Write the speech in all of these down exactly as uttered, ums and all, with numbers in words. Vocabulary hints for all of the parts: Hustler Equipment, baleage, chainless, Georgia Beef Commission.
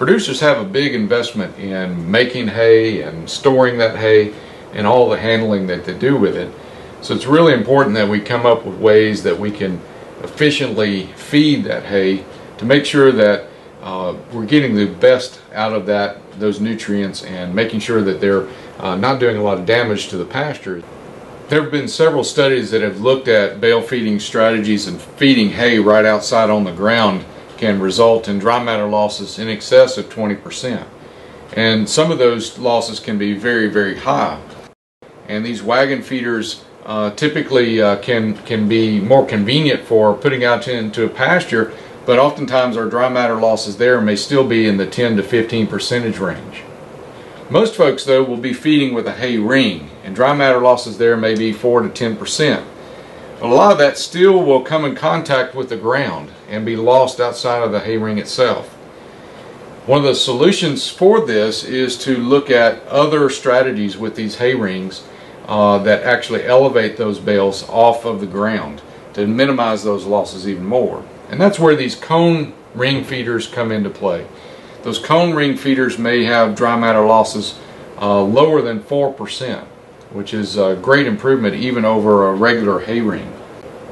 Producers have a big investment in making hay and storing that hay and all the handling that they do with it. So it's really important that we come up with ways that we can efficiently feed that hay to make sure that uh, we're getting the best out of that, those nutrients, and making sure that they're uh, not doing a lot of damage to the pasture. There have been several studies that have looked at bale feeding strategies, and feeding hay right outside on the ground can result in dry matter losses in excess of twenty percent. And some of those losses can be very, very high. And these wagon feeders Uh, typically uh, can can be more convenient for putting out into a pasture, but oftentimes our dry matter losses there may still be in the ten to fifteen percentage range. Most folks though will be feeding with a hay ring, and dry matter losses there may be four to ten percent. A lot of that still will come in contact with the ground and be lost outside of the hay ring itself. One of the solutions for this is to look at other strategies with these hay rings Uh, that actually elevate those bales off of the ground to minimize those losses even more. And that's where these cone ring feeders come into play. Those cone ring feeders may have dry matter losses uh, lower than four percent, which is a great improvement even over a regular hay ring.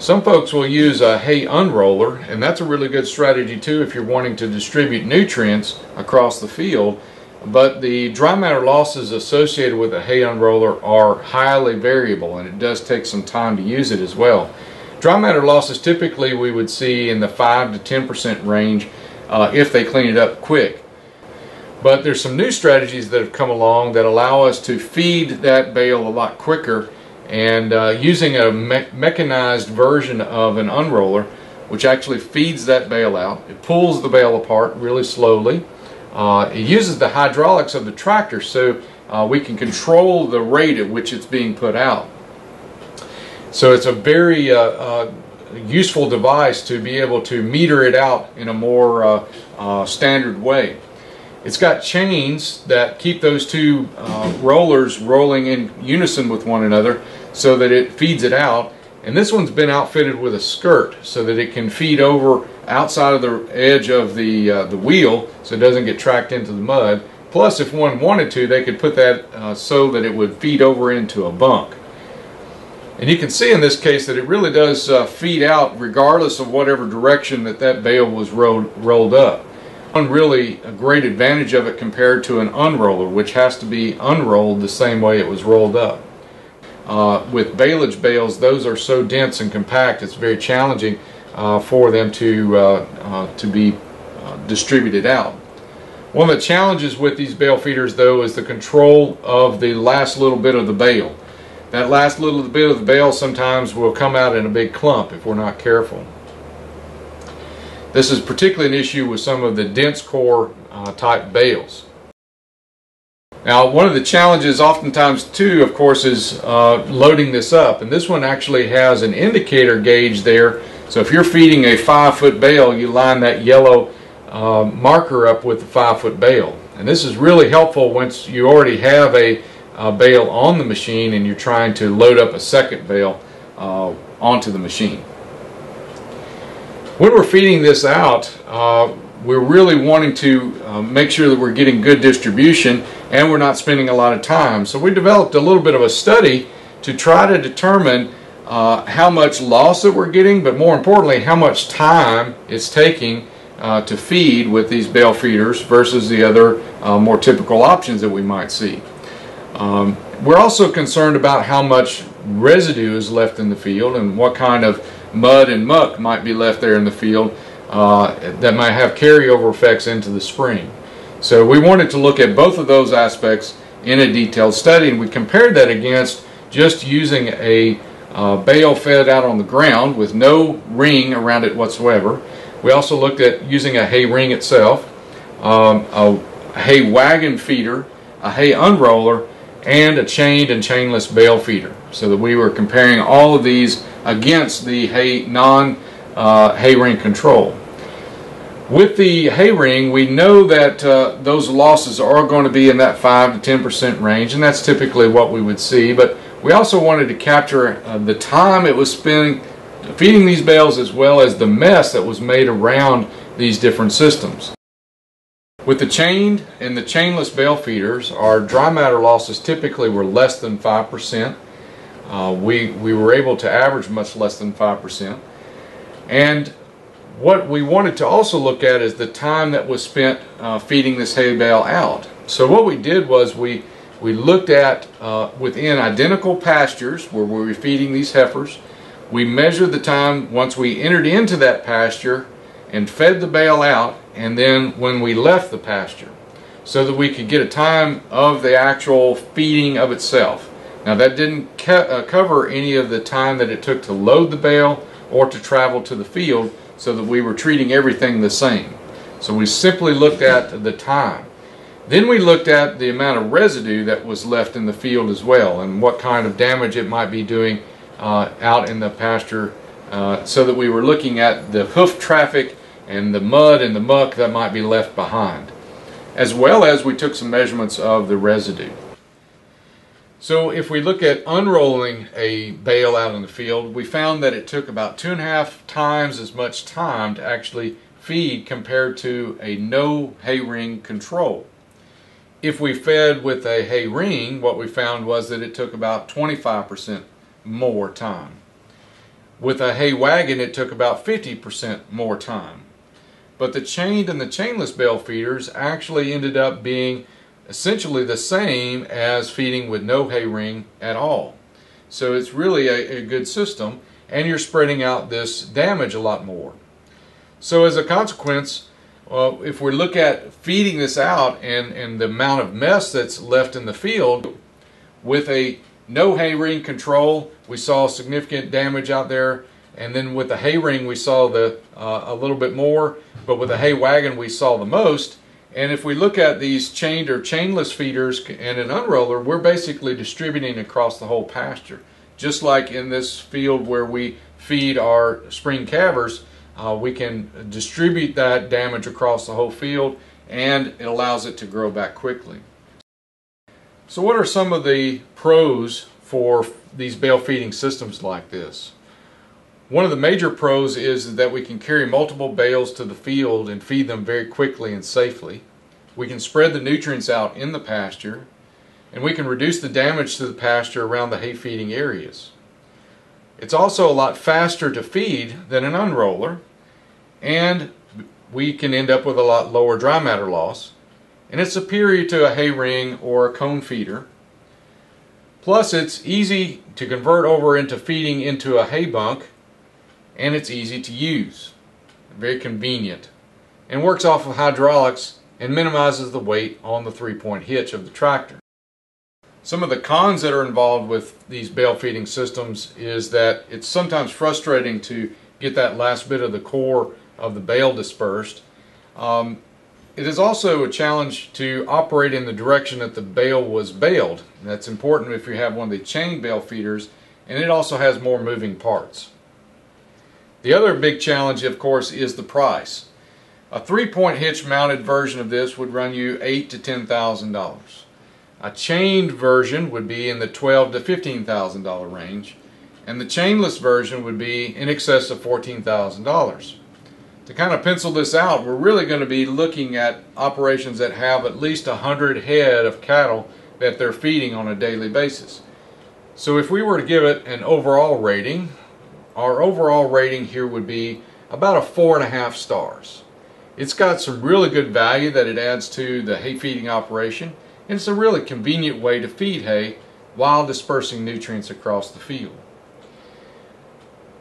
Some folks will use a hay unroller, and that's a really good strategy too if you're wanting to distribute nutrients across the field. But the dry matter losses associated with a hay unroller are highly variable, and it does take some time to use it as well. Dry matter losses typically we would see in the five to ten percent range uh, if they clean it up quick. But there's some new strategies that have come along that allow us to feed that bale a lot quicker, and uh, using a me mechanized version of an unroller, which actually feeds that bale out. It pulls the bale apart really slowly. Uh, it uses the hydraulics of the tractor, so uh, we can control the rate at which it's being put out. So it's a very uh, uh, useful device to be able to meter it out in a more uh, uh, standard way. It's got chains that keep those two uh, rollers rolling in unison with one another so that it feeds it out. And this one's been outfitted with a skirt so that it can feed over outside of the edge of the, uh, the wheel, so it doesn't get tracked into the mud. Plus, if one wanted to, they could put that uh, so that it would feed over into a bunk. And you can see in this case that it really does uh, feed out regardless of whatever direction that that bale was rolled, rolled up. One really a great advantage of it compared to an unroller, which has to be unrolled the same way it was rolled up. Uh, with baleage bales, those are so dense and compact, it's very challenging uh, for them to, uh, uh, to be uh, distributed out. One of the challenges with these bale feeders, though, is the control of the last little bit of the bale. That last little bit of the bale sometimes will come out in a big clump if we're not careful. This is particularly an issue with some of the dense core uh, type bales. Now, one of the challenges oftentimes too, of course, is uh, loading this up, and this one actually has an indicator gauge there. So if you're feeding a five foot bale, you line that yellow uh, marker up with the five foot bale, and this is really helpful once you already have a, a bale on the machine and you're trying to load up a second bale uh, onto the machine. When we're feeding this out, uh, we're really wanting to uh, make sure that we're getting good distribution and we're not spending a lot of time. So we developed a little bit of a study to try to determine uh, how much loss that we're getting, but more importantly, how much time it's taking uh, to feed with these bale feeders versus the other uh, more typical options that we might see. Um, we're also concerned about how much residue is left in the field and what kind of mud and muck might be left there in the field Uh, that might have carryover effects into the spring. So we wanted to look at both of those aspects in a detailed study, and we compared that against just using a uh, bale fed out on the ground with no ring around it whatsoever. We also looked at using a hay ring itself, um, a hay wagon feeder, a hay unroller, and a chained and chainless bale feeder, so that we were comparing all of these against the hay non Uh, hay ring control. With the hay ring, we know that uh, those losses are going to be in that five to ten percent range, and that's typically what we would see, but we also wanted to capture uh, the time it was spending feeding these bales as well as the mess that was made around these different systems. With the chained and the chainless bale feeders, our dry matter losses typically were less than five percent. Uh, we, we were able to average much less than five percent. And what we wanted to also look at is the time that was spent uh, feeding this hay bale out. So what we did was we, we looked at uh, within identical pastures where we were feeding these heifers. We measured the time once we entered into that pasture and fed the bale out, and then when we left the pasture, so that we could get a time of the actual feeding of itself. Now that didn't co uh, cover any of the time that it took to load the bale or to travel to the field, so that we were treating everything the same. So we simply looked at the time. Then we looked at the amount of residue that was left in the field as well, and what kind of damage it might be doing uh, out in the pasture, uh, so that we were looking at the hoof traffic and the mud and the muck that might be left behind, as well as we took some measurements of the residue. So if we look at unrolling a bale out in the field, we found that it took about two and a half times as much time to actually feed compared to a no hay ring control. If we fed with a hay ring, what we found was that it took about twenty-five percent more time. With a hay wagon, it took about fifty percent more time. But the chained and the chainless bale feeders actually ended up being essentially the same as feeding with no hay ring at all. So it's really a, a good system, and you're spreading out this damage a lot more. So as a consequence, uh, if we look at feeding this out and, and the amount of mess that's left in the field, with a no hay ring control, we saw significant damage out there, and then with the hay ring we saw the uh, a little bit more, but with the hay wagon we saw the most. And if we look at these chained or chainless feeders and an unroller, we're basically distributing across the whole pasture. Just like in this field where we feed our spring calvers, uh, we can distribute that damage across the whole field, and it allows it to grow back quickly. So what are some of the pros for these bale feeding systems like this? One of the major pros is that we can carry multiple bales to the field and feed them very quickly and safely. We can spread the nutrients out in the pasture, and we can reduce the damage to the pasture around the hay feeding areas. It's also a lot faster to feed than an unroller, and we can end up with a lot lower dry matter loss, and it's superior to a hay ring or a cone feeder. Plus, it's easy to convert over into feeding into a hay bunk, and it's easy to use, very convenient, and works off of hydraulics and minimizes the weight on the three-point hitch of the tractor. Some of the cons that are involved with these bale feeding systems is that it's sometimes frustrating to get that last bit of the core of the bale dispersed. Um, it is also a challenge to operate in the direction that the bale was baled. That's important if you have one of the chain bale feeders, and it also has more moving parts. The other big challenge, of course, is the price. A three-point hitch mounted version of this would run you eight to ten thousand dollars. A chained version would be in the twelve to fifteen thousand dollar range, and the chainless version would be in excess of fourteen thousand dollars. To kind of pencil this out, we're really going to be looking at operations that have at least a hundred head of cattle that they're feeding on a daily basis. So if we were to give it an overall rating, our overall rating here would be about a four and a half stars. It's got some really good value that it adds to the hay feeding operation, and it's a really convenient way to feed hay while dispersing nutrients across the field.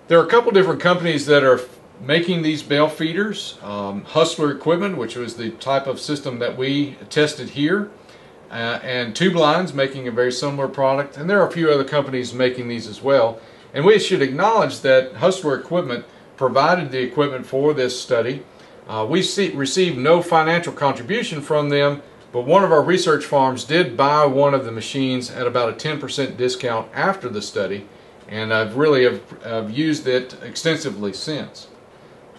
There are a couple different companies that are making these bale feeders. Um, Hustler Equipment, which was the type of system that we tested here, uh, and Two Blinds making a very similar product, and there are a few other companies making these as well. And we should acknowledge that Hustler Equipment provided the equipment for this study. Uh, we see, received no financial contribution from them, but one of our research farms did buy one of the machines at about a ten percent discount after the study, and I've really have, have used it extensively since.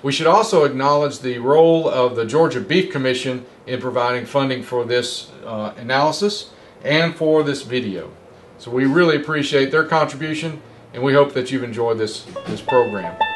We should also acknowledge the role of the Georgia Beef Commission in providing funding for this uh, analysis and for this video. So we really appreciate their contribution, and we hope that you've enjoyed this, this program.